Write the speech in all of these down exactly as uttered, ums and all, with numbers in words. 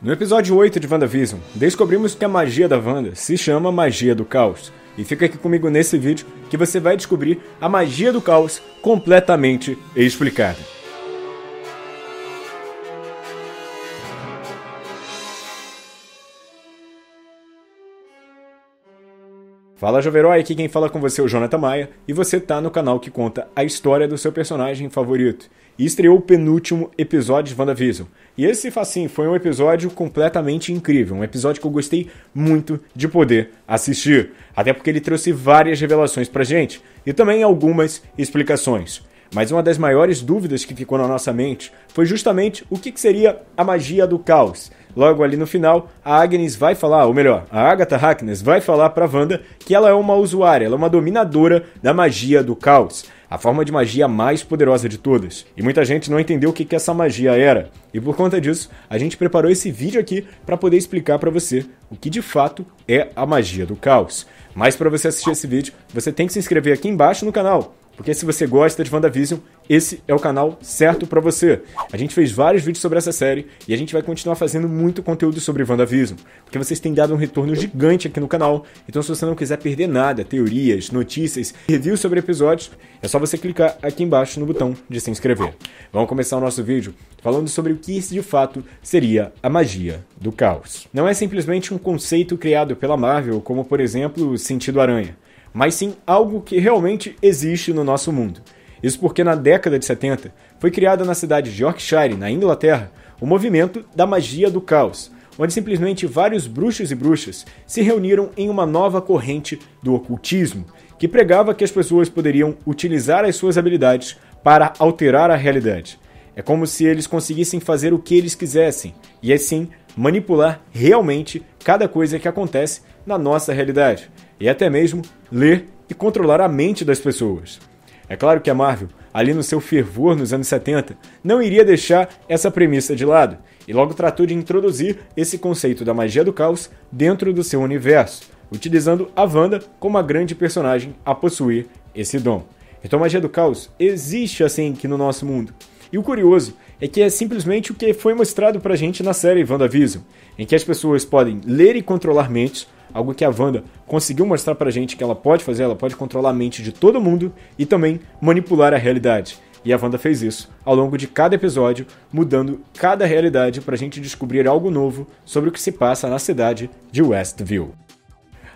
No episódio oito de WandaVision, descobrimos que a magia da Wanda se chama Magia do Caos. E fica aqui comigo nesse vídeo que você vai descobrir a magia do caos completamente explicada. Fala, jovem herói, aqui quem fala com você é o Jonathan Maia e você tá no canal que conta a história do seu personagem favorito. E estreou o penúltimo episódio de WandaVision. E esse, assim, foi um episódio completamente incrível, um episódio que eu gostei muito de poder assistir, até porque ele trouxe várias revelações pra gente e também algumas explicações. Mas uma das maiores dúvidas que ficou na nossa mente foi justamente o que seria a magia do caos. Logo ali no final, a Agnes vai falar, ou melhor, a Agatha Harkness vai falar pra Wanda que ela é uma usuária, ela é uma dominadora da magia do caos, a forma de magia mais poderosa de todas. E muita gente não entendeu o que que essa magia era. E por conta disso, a gente preparou esse vídeo aqui pra poder explicar pra você o que de fato é a magia do caos. Mas pra você assistir esse vídeo, você tem que se inscrever aqui embaixo no canal. Porque se você gosta de WandaVision, esse é o canal certo pra você. A gente fez vários vídeos sobre essa série e a gente vai continuar fazendo muito conteúdo sobre WandaVision, porque vocês têm dado um retorno gigante aqui no canal. Então se você não quiser perder nada, teorias, notícias, reviews sobre episódios, é só você clicar aqui embaixo no botão de se inscrever. Vamos começar o nosso vídeo falando sobre o que de fato seria a magia do caos. Não é simplesmente um conceito criado pela Marvel, como por exemplo o sentido aranha, mas sim algo que realmente existe no nosso mundo. Isso porque na década de setenta foi criado na cidade de Yorkshire, na Inglaterra, o movimento da magia do caos, onde simplesmente vários bruxos e bruxas se reuniram em uma nova corrente do ocultismo, que pregava que as pessoas poderiam utilizar as suas habilidades para alterar a realidade. É como se eles conseguissem fazer o que eles quisessem, e assim manipular realmente cada coisa que acontece na nossa realidade, e até mesmo ler e controlar a mente das pessoas. É claro que a Marvel, ali no seu fervor nos anos setenta, não iria deixar essa premissa de lado, e logo tratou de introduzir esse conceito da magia do caos dentro do seu universo, utilizando a Wanda como a grande personagem a possuir esse dom. Então a magia do caos existe assim aqui no nosso mundo. E o curioso é que é simplesmente o que foi mostrado pra gente na série WandaVision, em que as pessoas podem ler e controlar mentes, algo que a Wanda conseguiu mostrar pra gente que ela pode fazer, ela pode controlar a mente de todo mundo e também manipular a realidade. E a Wanda fez isso ao longo de cada episódio, mudando cada realidade pra gente descobrir algo novo sobre o que se passa na cidade de Westview.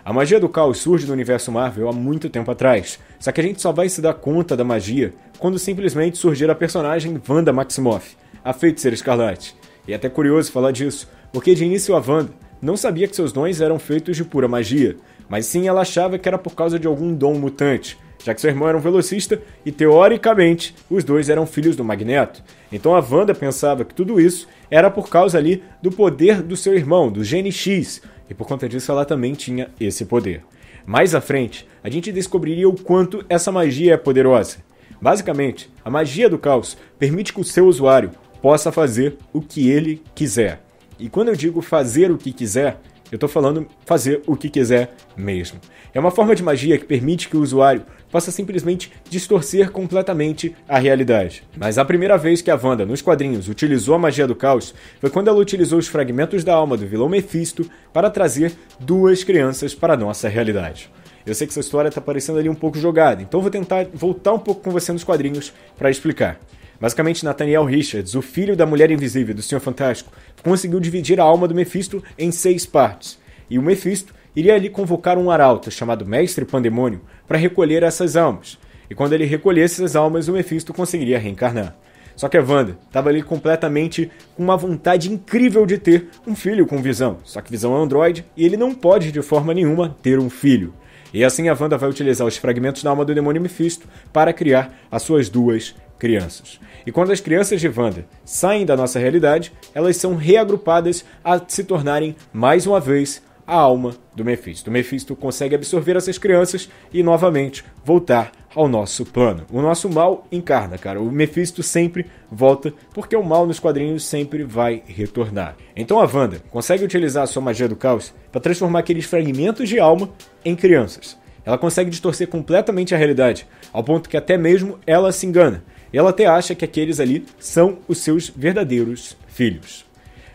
A magia do caos surge do universo Marvel há muito tempo atrás, só que a gente só vai se dar conta da magia quando simplesmente surgir a personagem Wanda Maximoff, a Feiticeira Escarlate. E é até curioso falar disso, porque de início a Wanda não sabia que seus dons eram feitos de pura magia, mas sim ela achava que era por causa de algum dom mutante, já que seu irmão era um velocista e, teoricamente, os dois eram filhos do Magneto. Então a Wanda pensava que tudo isso era por causa ali do poder do seu irmão, do Gene X, e por conta disso ela também tinha esse poder. Mais à frente, a gente descobriria o quanto essa magia é poderosa. Basicamente, a magia do caos permite que o seu usuário possa fazer o que ele quiser. E quando eu digo fazer o que quiser, eu tô falando fazer o que quiser mesmo. É uma forma de magia que permite que o usuário possa simplesmente distorcer completamente a realidade. Mas a primeira vez que a Wanda, nos quadrinhos, utilizou a magia do caos foi quando ela utilizou os fragmentos da alma do vilão Mephisto para trazer duas crianças para a nossa realidade. Eu sei que essa história tá parecendo ali um pouco jogada, então eu vou tentar voltar um pouco com você nos quadrinhos para explicar. Basicamente, Nathaniel Richards, o filho da Mulher Invisível do Senhor Fantástico, conseguiu dividir a alma do Mephisto em seis partes, e o Mephisto iria ali convocar um arauto chamado Mestre Pandemônio para recolher essas almas, e quando ele recolhesse essas almas, o Mephisto conseguiria reencarnar. Só que a Wanda estava ali completamente com uma vontade incrível de ter um filho com Visão, só que Visão é um androide e ele não pode de forma nenhuma ter um filho. E assim a Wanda vai utilizar os fragmentos da alma do demônio Mephisto para criar as suas duas crianças. E quando as crianças de Wanda saem da nossa realidade, elas são reagrupadas a se tornarem, mais uma vez, a alma do Mephisto. O Mephisto consegue absorver essas crianças e, novamente, voltar ao nosso plano. O nosso mal encarna, cara. O Mephisto sempre volta, porque o mal nos quadrinhos sempre vai retornar. Então a Wanda consegue utilizar a sua magia do caos para transformar aqueles fragmentos de alma em crianças. Ela consegue distorcer completamente a realidade, ao ponto que até mesmo ela se engana. E ela até acha que aqueles ali são os seus verdadeiros filhos.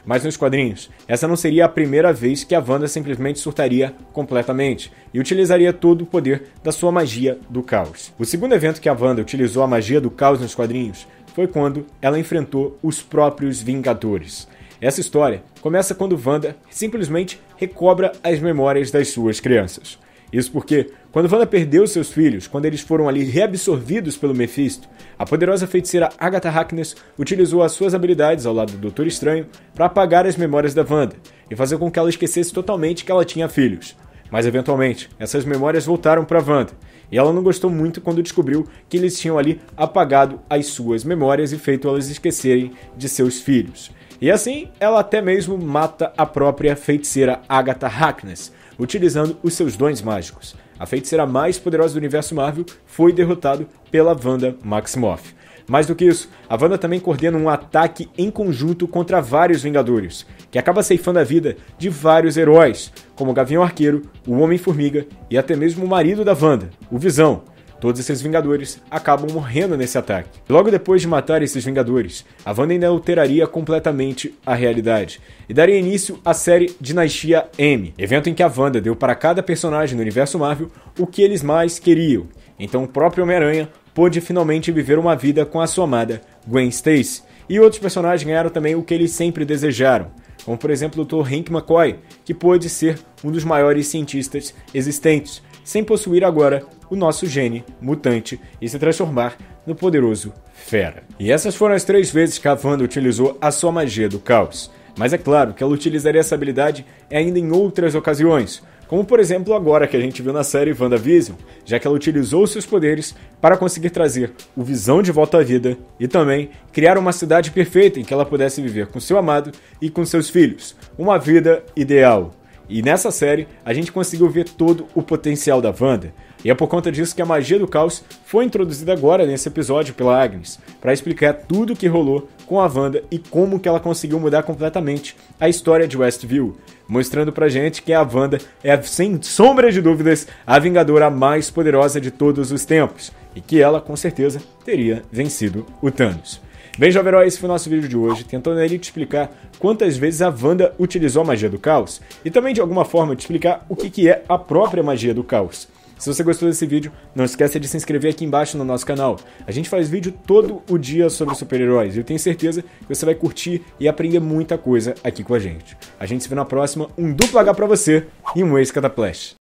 Mas nos quadrinhos, essa não seria a primeira vez que a Wanda simplesmente surtaria completamente e utilizaria todo o poder da sua magia do caos. O segundo evento que a Wanda utilizou a magia do caos nos quadrinhos foi quando ela enfrentou os próprios Vingadores. Essa história começa quando Wanda simplesmente recobra as memórias das suas crianças. Isso porque, quando Wanda perdeu seus filhos, quando eles foram ali reabsorvidos pelo Mephisto, a poderosa feiticeira Agatha Harkness utilizou as suas habilidades ao lado do Doutor Estranho para apagar as memórias da Wanda e fazer com que ela esquecesse totalmente que ela tinha filhos. Mas, eventualmente, essas memórias voltaram para Wanda, e ela não gostou muito quando descobriu que eles tinham ali apagado as suas memórias e feito elas esquecerem de seus filhos. E assim, ela até mesmo mata a própria feiticeira Agatha Harkness, utilizando os seus dons mágicos. A feiticeira mais poderosa do universo Marvel foi derrotada pela Wanda Maximoff. Mais do que isso, a Wanda também coordena um ataque em conjunto contra vários Vingadores, que acaba ceifando a vida de vários heróis, como o Gavião Arqueiro, o Homem-Formiga e até mesmo o marido da Wanda, o Visão. Todos esses Vingadores acabam morrendo nesse ataque. Logo depois de matar esses Vingadores, a Wanda ainda alteraria completamente a realidade e daria início à série Dinastia M, evento em que a Wanda deu para cada personagem do universo Marvel o que eles mais queriam. Então o próprio Homem-Aranha pôde finalmente viver uma vida com a sua amada Gwen Stacy, e outros personagens ganharam também o que eles sempre desejaram, como por exemplo o doutor Hank McCoy, que pôde ser um dos maiores cientistas existentes, sem possuir agora o nosso gene mutante e se transformar no poderoso Fera. E essas foram as três vezes que a Wanda utilizou a sua magia do caos. Mas é claro que ela utilizaria essa habilidade ainda em outras ocasiões, como por exemplo agora que a gente viu na série WandaVision, já que ela utilizou seus poderes para conseguir trazer o Visão de volta à vida e também criar uma cidade perfeita em que ela pudesse viver com seu amado e com seus filhos, uma vida ideal. E nessa série, a gente conseguiu ver todo o potencial da Wanda. E é por conta disso que a magia do caos foi introduzida agora nesse episódio pela Agnes, para explicar tudo o que rolou com a Wanda e como que ela conseguiu mudar completamente a história de Westview, mostrando pra gente que a Wanda é, sem sombra de dúvidas, a Vingadora mais poderosa de todos os tempos, e que ela, com certeza, teria vencido o Thanos. Bem, jovem herói, esse foi o nosso vídeo de hoje, tentando ali te explicar quantas vezes a Wanda utilizou a magia do caos e também de alguma forma te explicar o que, que é a própria magia do caos. Se você gostou desse vídeo, não esqueça de se inscrever aqui embaixo no nosso canal. A gente faz vídeo todo o dia sobre super-heróis e eu tenho certeza que você vai curtir e aprender muita coisa aqui com a gente. A gente se vê na próxima, um duplo agá pra você e um ex-cataplash.